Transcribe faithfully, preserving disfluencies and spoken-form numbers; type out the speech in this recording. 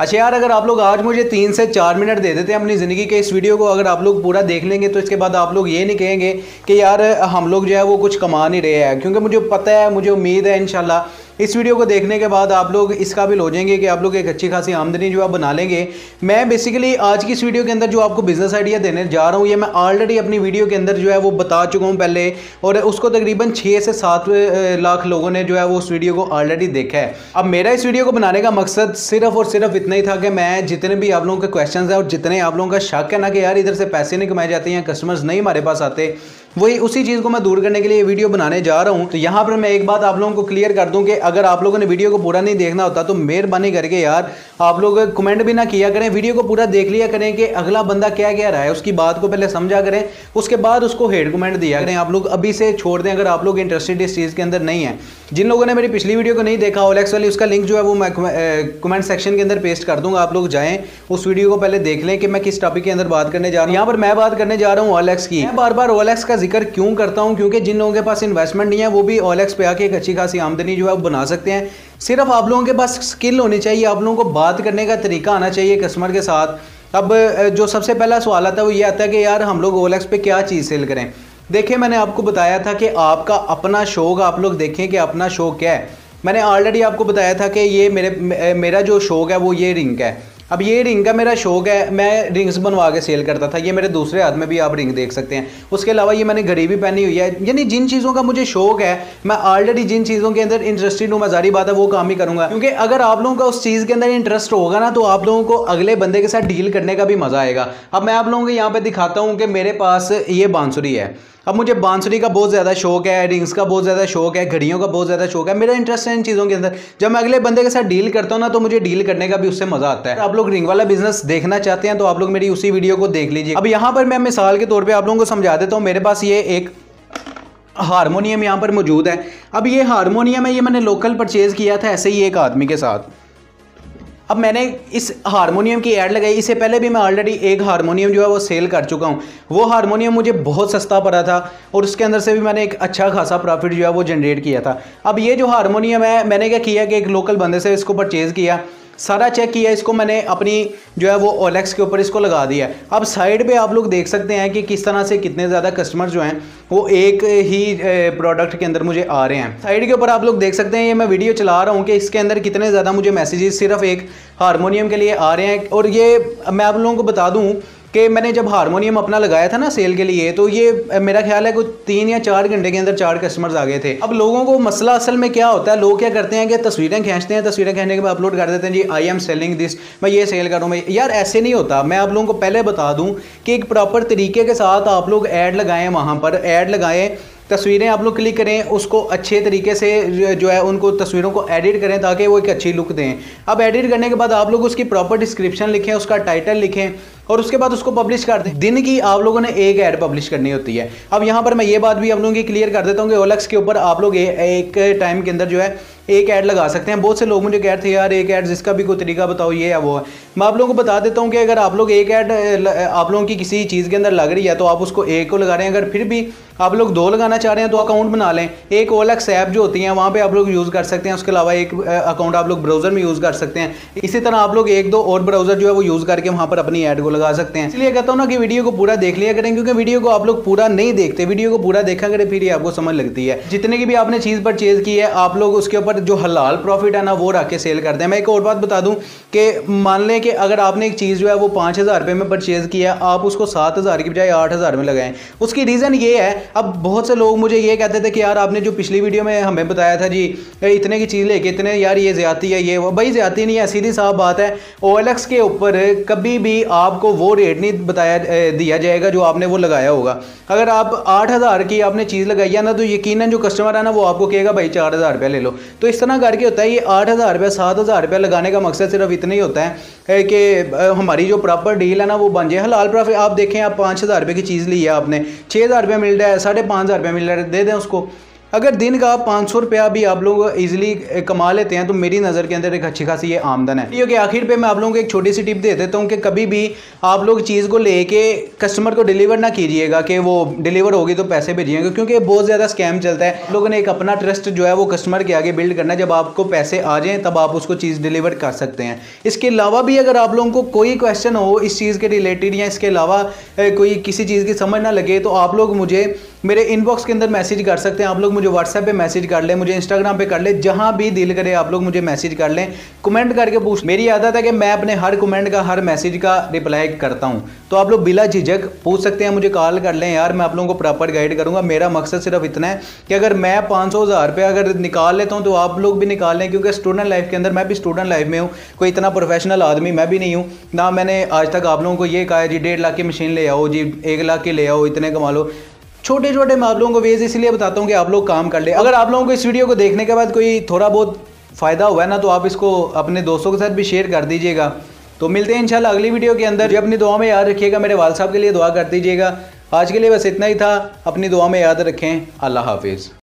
अच्छा यार, अगर आप लोग आज मुझे तीन से चार मिनट दे देते हैं अपनी ज़िंदगी के इस वीडियो को, अगर आप लोग पूरा देख लेंगे तो इसके बाद आप लोग ये नहीं कहेंगे कि यार हम लोग जो है वो कुछ कमा नहीं रहे हैं, क्योंकि मुझे पता है, मुझे उम्मीद है इंशाल्लाह इस वीडियो को देखने के बाद आप लोग इस काबिल हो जाएंगे कि आप लोग एक अच्छी खासी आमदनी जो आप बना लेंगे। मैं बेसिकली आज की इस वीडियो के अंदर जो आपको बिज़नेस आइडिया देने जा रहा हूँ, ये मैं ऑलरेडी अपनी वीडियो के अंदर जो है वो बता चुका हूँ पहले, और उसको तकरीबन छः से सात लाख लोगों ने जो है वो उस वीडियो को ऑलरेडी देखा है। अब मेरा इस वीडियो को बनाने का मकसद सिर्फ और सिर्फ नहीं था कि मैं जितने भी आप लोगों के क्वेश्चंस हैं और जितने आप लोगों का शक है ना कि यार इधर से पैसे नहीं कमाए जाते हैं, कस्टमर्स नहीं हमारे पास आते, वही उसी चीज़ को मैं दूर करने के लिए वीडियो बनाने जा रहा हूं। तो यहाँ पर मैं एक बात आप लोगों को क्लियर कर दूं कि अगर आप लोगों ने वीडियो को पूरा नहीं देखना होता तो मेहरबानी करके यार आप लोग कमेंट भी ना किया करें, वीडियो को पूरा देख लिया करें कि अगला बंदा क्या कह रहा है, उसकी बात को पहले समझा करें, उसके बाद उसको हेड कमेंट दिया करें। आप लोग अभी से छोड़ दें अगर आप लोग इंटरेस्टेड इस चीज़ के अंदर नहीं है। जिन लोगों ने मेरी पिछली वीडियो को नहीं देखा ओलेक्स वाली, उसका लिंक जो है वो मैं कमेंट सेक्शन के अंदर पेस्ट कर दूंगा, आप लोग जाएँ उस वीडियो को पहले देख लें कि मैं किस टॉपिक के अंदर बात करने जा रहा हूँ। यहाँ पर मैं बात करने जा रहा हूँ ओलेक्स की। मैं बार बार ओलेक्स का जिक्र क्यों करता हूं, क्योंकि जिन लोगों के पास इन्वेस्टमेंट नहीं है वो भी ओलेक्स पे आके एक अच्छी खासी आमदनी जो है वो बना सकते हैं। सिर्फ आप लोगों के पास स्किल होनी चाहिए, आप लोगों को बात करने का तरीका आना चाहिए कस्टमर के साथ। अब जो सबसे पहला सवाल आता है वो ये आता है कि यार हम लोग ओलेक्स पे क्या चीज़ सेल करें। देखिए, मैंने आपको बताया था कि आपका अपना शौक, आप लोग देखें कि अपना शौक क्या है। मैंने ऑलरेडी आपको बताया था कि ये मेरे मेरा जो शौक है वो ये रिंग है। अब ये रिंग का मेरा शौक है, मैं रिंग्स बनवा के सेल करता था, ये मेरे दूसरे हाथ में भी आप रिंग देख सकते हैं। उसके अलावा ये मैंने घड़ी भी पहनी हुई है, यानी जिन चीज़ों का मुझे शौक है मैं ऑलरेडी जिन चीज़ों के अंदर इंटरेस्टेड हूँ, मैं जारी बात है वो काम ही करूँगा। क्योंकि अगर आप लोगों का उस चीज़ के अंदर इंटरेस्ट होगा ना तो आप लोगों को अगले बंदे के साथ डील करने का भी मज़ा आएगा। अब मैं आप लोगों को यहाँ पर दिखाता हूँ कि मेरे पास ये बांसुरी है। अब मुझे बांसुरी का बहुत ज़्यादा शौक है, रिंग्स का बहुत ज़्यादा शौक है, घड़ियों का बहुत ज़्यादा शौक है, मेरा इंटरेस्ट है इन चीज़ों के अंदर। जब मैं अगले बंदे के साथ डील करता हूँ ना तो मुझे डील करने का भी उससे मज़ा आता है। आप लोग रिंग वाला बिजनेस देखना चाहते हैं तो आप लोग मेरी उसी वीडियो को देख लीजिए। अब यहाँ पर मैं मिसाल के तौर पर आप लोगों को समझा देता हूँ, मेरे पास ये एक हारमोनियम यहाँ पर मौजूद है। अब ये हारमोनियम है, ये मैंने लोकल परचेज़ किया था ऐसे ही एक आदमी के साथ। अब मैंने इस हारमोनियम की ऐड लगाई, इससे पहले भी मैं ऑलरेडी एक हारमोनियम जो है वो सेल कर चुका हूँ। वो हारमोनियम मुझे बहुत सस्ता पड़ा था और उसके अंदर से भी मैंने एक अच्छा खासा प्रॉफिट जो है वो जनरेट किया था। अब ये जो हारमोनियम है, मैंने क्या किया कि एक लोकल बंदे से इसको परचेज़ किया, सारा चेक किया, इसको मैंने अपनी जो है वो ओलेक्स के ऊपर इसको लगा दिया। अब साइड पे आप लोग देख सकते हैं कि किस तरह से कितने ज़्यादा कस्टमर जो हैं वो एक ही प्रोडक्ट के अंदर मुझे आ रहे हैं। साइड के ऊपर आप लोग देख सकते हैं, ये मैं वीडियो चला रहा हूँ कि इसके अंदर कितने ज़्यादा मुझे मैसेजेस सिर्फ एक हारमोनियम के लिए आ रहे हैं। और ये मैं आप लोगों को बता दूँ कि मैंने जब हारमोनियम अपना लगाया था ना सेल के लिए, तो ये मेरा ख्याल है कुछ तीन या चार घंटे के अंदर चार कस्टमर्स आ गए थे। अब लोगों को मसला असल में क्या होता है, लोग क्या करते हैं कि तस्वीरें खींचते हैं, तस्वीरें खींचने के बाद अपलोड कर देते हैं, जी आई एम सेलिंग दिस, मैं ये सेल करूँ। मैं यार ऐसे नहीं होता, मैं आप लोगों को पहले बता दूँ कि एक प्रॉपर तरीके के साथ आप लोग ऐड लगाएँ, वहाँ पर ऐड लगाएँ, तस्वीरें आप लोग क्लिक करें, उसको अच्छे तरीके से जो है उनको तस्वीरों को एडिट करें ताकि वो एक अच्छी लुक दें। अब एडिट करने के बाद आप लोग उसकी प्रॉपर डिस्क्रिप्शन लिखें, उसका टाइटल लिखें और उसके बाद उसको पब्लिश कर दें। दिन की आप लोगों ने एक ऐड पब्लिश करनी होती है। अब यहाँ पर मैं ये बात भी आप लोगों की क्लियर कर देता हूँ कि ओलेक्स के ऊपर आप लोग एक टाइम के अंदर जो है एक ऐड लगा सकते हैं। बहुत से लोग मुझे कह रहे थे यार एक ऐड, जिसका भी कोई तरीका बताओ ये है वो है। मैं आप लोगों को बता देता हूँ कि अगर आप लोग एक ऐड आप लोगों की किसी चीज़ के अंदर लग रही है तो आप उसको एक को लगा रहे हैं, अगर फिर भी आप लोग दो लगाना चाह रहे हैं तो अकाउंट बना लें। एक ओलेक्स ऐप जो होती है वहाँ पे आप लोग यूज़ कर सकते हैं, उसके अलावा एक अकाउंट आप लोग ब्राउज़र में यूज़ कर सकते हैं। इसी तरह आप लोग एक दो और ब्राउज़र जो है वो यूज़ करके वहाँ पर अपनी ऐड को लगा सकते हैं। इसलिए कहता हूँ ना कि वीडियो को पूरा देख लिया करें, क्योंकि वीडियो को आप लोग पूरा नहीं देखते, वीडियो को पूरा देखा करें फिर ही आपको समझ लगती है। जितने की भी आपने चीज़ परचेज़ की है आप लोग उसके ऊपर जो हलाल प्रॉफिट है ना वो रख के सेल करते हैं। मैं एक और बात बता दूँ कि मान लें कि अगर आपने एक चीज़ जो है वो पाँच हज़ार रुपये में परचेज़ किया, आप उसको सात हज़ार की बजाय आठ हज़ार में लगाएं। उसकी रीज़न ये है, अब बहुत से लोग मुझे ये कहते थे कि यार आपने जो पिछली वीडियो में हमें बताया था जी इतने की चीज़ लेके इतने, यार ये ज़्यादती है, ये वो। भाई ज़्यादती नहीं है, सीधी साफ बात है। ओएलएक्स के ऊपर कभी भी आपको वो रेट नहीं बताया दिया जाएगा जो आपने वो लगाया होगा। अगर आप आठ हज़ार की आपने चीज़ लगाई है ना तो यकीनन जो कस्टमर है ना वो आपको कहेगा भाई चार हज़ार रुपया ले लो। तो इस तरह करके होता है, ये आठ हज़ार रुपया सात हज़ार रुपया लगाने का मकसद सिर्फ इतना ही होता है कि हमारी जो प्रॉपर डील है ना वो बन जाए, हलाल प्रॉफिट। आप देखें, आप पाँच हज़ार रुपये की चीज़ ली है, आपने छः हज़ार रुपया मिल रहा है, साढ़े पाँच हज़ार रुपये मिल रहा है, दे दें उसको। अगर दिन का पाँच सौ रुपया भी आप लोग इजीली कमा लेते हैं तो मेरी नज़र के अंदर एक अच्छी खासी ये आमदन है। वीडियो के आखिर पे मैं आप लोगों को एक छोटी सी टिप दे देता हूँ कि कभी भी आप लोग चीज़ को लेके कस्टमर को डिलीवर ना कीजिएगा कि वो डिलीवर होगी तो पैसे भेजिएगा, क्योंकि बहुत ज़्यादा स्कैम चलता है। लोगों ने एक अपना ट्रस्ट जो है वो कस्टमर के आगे बिल्ड करना है। जब आपको पैसे आ जाएँ तब आप उसको चीज़ डिलीवर कर सकते हैं। इसके अलावा भी अगर आप लोगों को कोई क्वेश्चन हो इस चीज़ के रिलेटेड या इसके अलावा कोई किसी चीज़ की समझ ना लगे तो आप लोग मुझे मेरे इनबॉक्स के अंदर मैसेज कर सकते हैं। आप लोग मुझे व्हाट्सएप पे मैसेज कर लें, मुझे इंस्टाग्राम पे कर लें, जहाँ भी दिल करे आप लोग मुझे मैसेज कर लें, कमेंट करके पूछ। मेरी आदत है कि मैं अपने हर कमेंट का हर मैसेज का रिप्लाई करता हूँ, तो आप लोग बिला झिझक पूछ सकते हैं, मुझे कॉल कर लें यार, मैं आप लोगों को प्रॉपर गाइड करूँगा। मेरा मकसद सिर्फ इतना है कि अगर मैं पाँच सौ हज़ार रुपये अगर निकाल लेता हूँ तो आप लोग भी निकाल लें, क्योंकि स्टूडेंट लाइफ के अंदर मैं भी स्टूडेंट लाइफ में हूँ, कोई इतना प्रोफेशनल आदमी मैं भी नहीं हूँ ना। मैंने आज तक आप लोगों को ये कहा है जी डेढ़ लाख की मशीन ले आओ जी, एक लाख की ले आओ, इतने कमा लो। छोटे छोटे मैं आप लोगों को वेज इसलिए बताता हूँ कि आप लोग काम कर ले। अगर आप लोगों को इस वीडियो को देखने के बाद कोई थोड़ा बहुत फ़ायदा हुआ है ना तो आप इसको अपने दोस्तों के साथ भी शेयर कर दीजिएगा। तो मिलते हैं इंशाल्लाह अगली वीडियो के अंदर। जो अपनी दुआ में याद रखिएगा, मेरे वाल साहब के लिए दुआ कर दीजिएगा। आज के लिए बस इतना ही था, अपनी दुआ में याद रखें। अल्लाह हाफिज़।